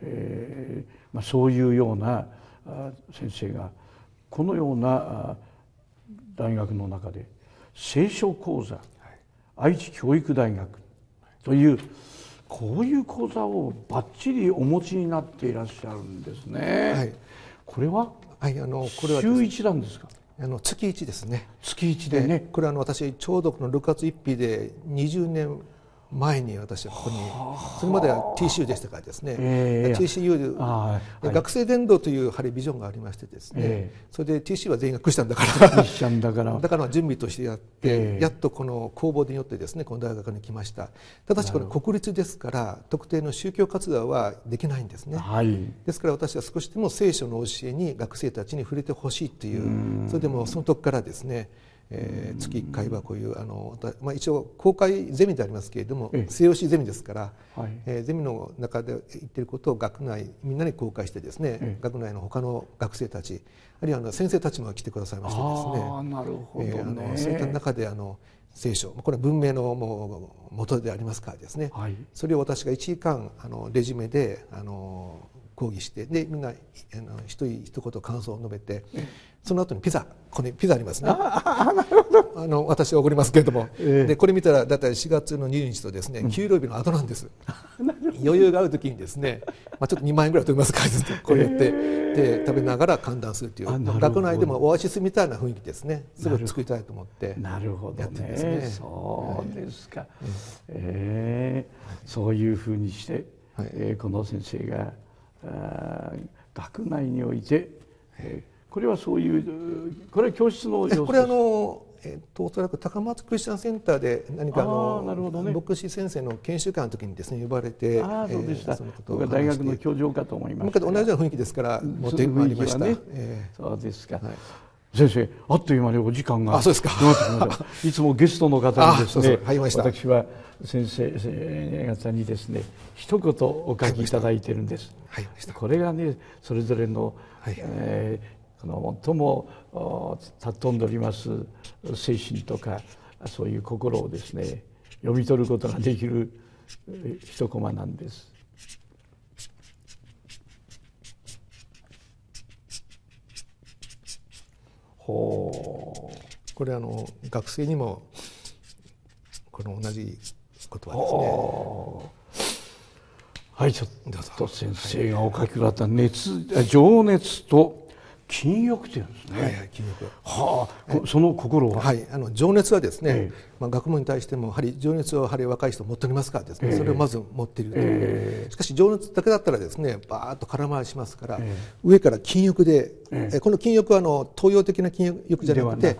えーまあ、そういうような先生がこのような大学の中で聖書講座、はい、愛知教育大学というこういう講座をばっちりお持ちになっていらっしゃるんですね。はい、これは、はい、あのこれは週いちなんですか。あの月いちですね。月いちでね、これはあの私ちょうどこのろくがつついたちでにじゅうねん前に私はここに、それまでは ティーシーユー でしたからですね、えー、ティーシーユー で学生伝道というやはりビジョンがありましてですね、えー、それで ティーシーユー は全員がクリスチャンだからだから準備としてやって、えー、やっとこの公募によってですねこの大学に来ました。ただしこれ国立ですから特定の宗教活動はできないんですね、はい、ですから私は少しでも聖書の教えに学生たちに触れてほしいという、それでもその時からですねえー、月いっかいはこういうあの、まあ、一応公開ゼミでありますけれども、西洋史ゼミですから、はいえー、ゼミの中で言っていることを学内みんなに公開してですね、えー、学内の他の学生たちあるいはあの先生たちも来てくださいましてですね、そういった中であの聖書、これは文明のもう元でありますからですね、はい、それを私がいちじかんあのレジュメであの講義して、でみんな一人一言感想を述べて、その後にピザ、これピザありますね、あの私はおごりますけれども、えー、でこれ見たらだいたいしがつのにじゅうにちとですね給料日の後なんです、うん、余裕がある時にですね、まあ、ちょっとにまんえんぐらい取りますからこうやって、えー、で食べながら歓談するという学内でもオアシスみたいな雰囲気ですね、それを作りたいと思ってやってですね。そうですか、えー、そういうふうにして、はいえー、この先生が学内において、えー、これはそういうこれは教室の様子ですか？これはあの、えー、とおそらく高松クリスチャンセンターで何かあの牧師先生の研修会の時にですね呼ばれて、ああそうでした、えー、そのことを話して僕は大学の教授かと思いました。同じような雰囲気ですからもう出回りました。そうですか、はい、先生あっという間にお時間が迫ってきました。いつもゲストの方にですね、私は先生方にですね一言お書きいただいてるんです。これがねそれぞれの、はいえー、この最も尊んでおります精神とかそういう心をですね読み取ることができる一コマなんです。これあの学生にもこの同じことはですね、はいちょっと先生がお書きになった熱情熱と禁欲というんですね。はいはい、禁欲、はあ、その心は、はい、あの情熱はですね、えー、まあ学問に対してもやはり情熱をやはり若い人持っておりますからですね、えー、それをまず持っているという、えー、しかし情熱だけだったらですねバーッと空回りしますから、えー、上から禁欲で、えー、この禁欲はあの東洋的な禁欲じゃなくて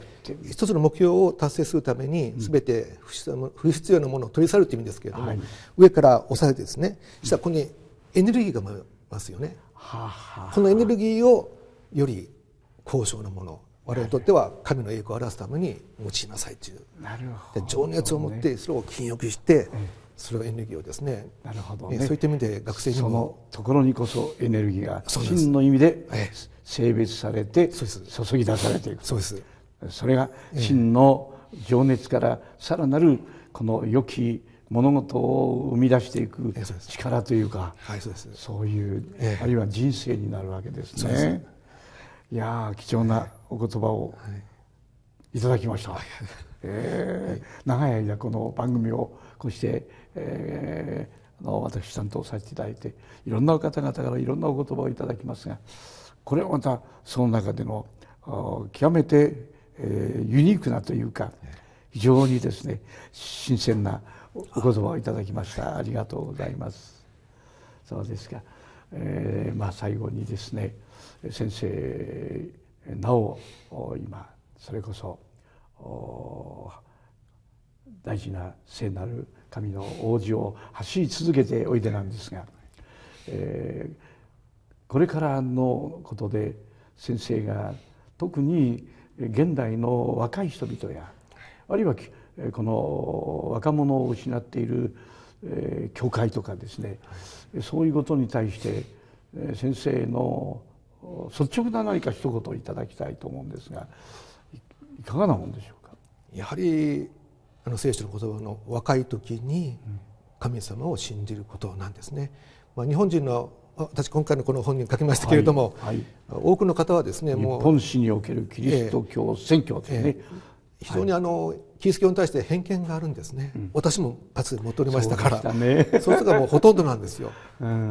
一つの目標を達成するために全て不必要なものを取り去るという意味ですけれども、はい、上から押さえてですね、したらここにエネルギーが回りますよね。このエネルギーをより高尚なもの、我々にとっては神の栄光を表すために用いなさいという、なるほど、ね、情熱を持ってそれを禁欲して、うん、それをエネルギーをですね、なるほどね、そういった意味で学生にもそのところにこそエネルギーが真の意味で性別されて注ぎ出されていく、そうです、それが真の情熱からさらなるこの良き物事を生み出していく力というか、そういうあるいは人生になるわけですね。いや貴重なお言葉をいただきました。えー、長い間この番組をこうして、えー、あの私担当させていただいていろんな方々からいろんなお言葉をいただきますが、これはまたその中での極めて、えー、ユニークなというか非常にですね新鮮なお言葉をいただきました。ありがとうございます。そうですか、えー、まあ最後にですね先生なお今それこそ大事な聖なる神の王子を走り続けておいでなんですが、えー、これからのことで先生が特に現代の若い人々やあるいはこの若者を失っている教会とかですね、そういうことに対して先生の率直な何か一言をいただきたいと思うんですが、いかがなもんでしょうか。やはりあの聖書の言葉の若い時に神様を信じることなんですね。まあ、日本人の私今回のこの本に書きましたけれども、はいはい、多くの方はですねもう日本史におけるキリスト教宣教ですね、えーえー非常にあのキリスト教に対して偏見があるんですね、うん、私もかつて持っておりましたから、そういう人がもうほとんどなんですよ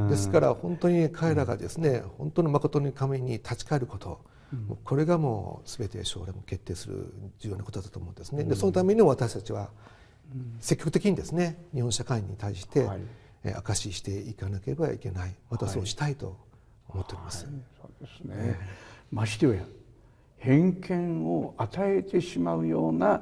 ですから本当に彼らがですね本当の誠の神に立ち返ること、うん、これがもうすべて将来も決定する重要なことだと思うんですね。でそのために私たちは積極的にですね日本社会に対して証ししていかなければいけない、またそうしたいと思っております。はいはい、そうですね、ましてや偏見を与えてしまうような、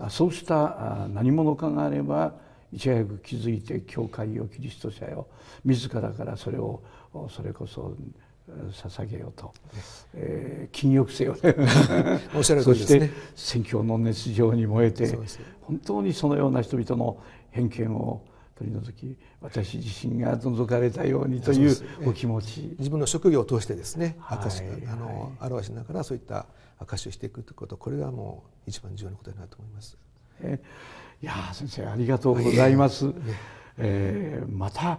うん、そうした何者かがあればいち早く気づいて教会をキリスト者を自らからそれをそれこそ捧げようと、えー、禁欲性をねおっしゃる通りですね。そして宣教の熱情に燃えて、本当にそのような人々の偏見を取り除き、私自身が除かれたようにというお気持ち、自分の職業を通してですね、証し、あの表しながらそういった証しをしていくということ、これがもう一番重要なことになると思います。えー、いやー、先生ありがとうございます。はい、えーえー、また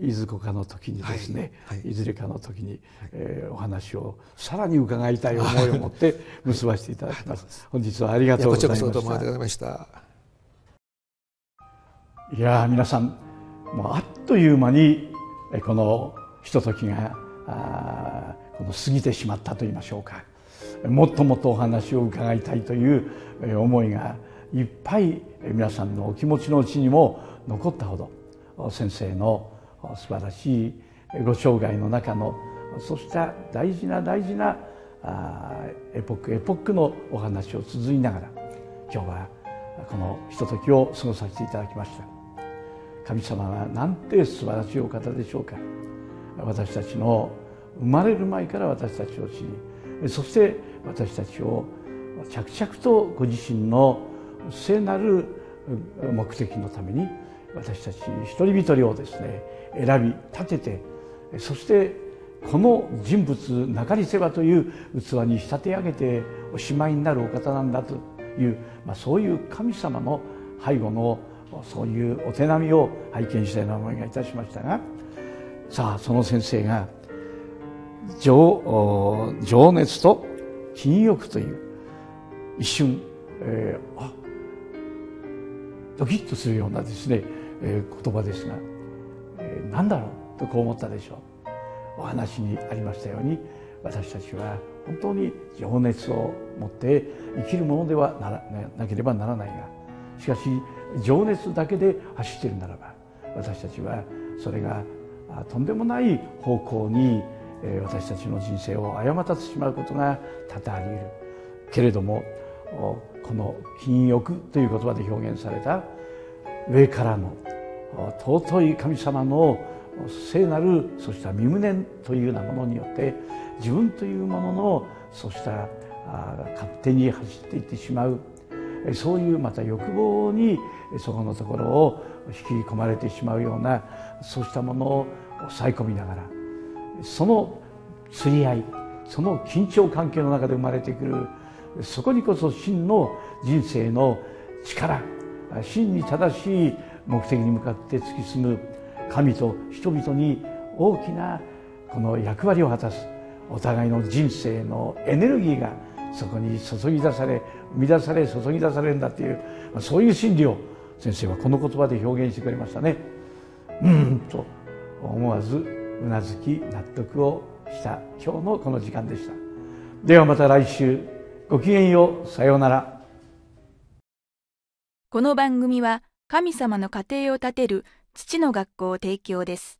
いずこかの時にですね、はいはい、いずれかの時に、えー、お話をさらに伺いたい思いを持って結ばせていただきます。本日はありがとうございました。こちらこそどうもありがとうございました。いやー、皆さん、もうあっという間にこのひとときがあこの過ぎてしまったといいましょうか、もっともっとお話を伺いたいという思いがいっぱい皆さんのお気持ちのうちにも残ったほど、先生の素晴らしいご生涯の中のそうした大事な大事なエポックエポックのお話を続きながら、今日はこのひとときを過ごさせていただきました。神様はなんて素晴らしいお方でしょうか。私たちの生まれる前から私たちを知り、そして私たちを着々とご自身の聖なる目的のために、私たち一人一人をですね選び立てて、そしてこの人物なかりせばという器に仕立て上げておしまいになるお方なんだという、まあ、そういう神様の背後のそういうお手並みを拝見したような思いがいたしましたが、さあその先生が 情, 情熱と禁欲という一瞬、えー、あドキッとするようなですね言葉ですが、何だろうとこう思ったでしょう。お話にありましたように、私たちは本当に情熱を持って生きるものでは な, らなければならないが、しかし情熱だけで走っているならば、私たちはそれがとんでもない方向に私たちの人生を誤ってしまうことが多々あり得るけれども、この禁欲という言葉で表現された上からの尊い神様の聖なるそうした身旨というようなものによって、自分というもののそうした勝手に走っていってしまう、そういうまた欲望にそこのところを引き込まれてしまうような、そうしたものを抑え込みながら、その釣り合い、その緊張関係の中で生まれてくる、そこにこそ真の人生の力、真に正しい目的に向かって突き進む神と人々に大きなこの役割を果たす、お互いの人生のエネルギーがそこに注ぎ出され、生み出され、注ぎ出されるんだという、そういう真理を先生はこの言葉で表現してくれましたね。うーんと思わずうなずき納得をした今日のこの時間でした。ではまた来週、ごきげんよう、さようなら。この番組は神様の家庭を建てる父の学校提供です。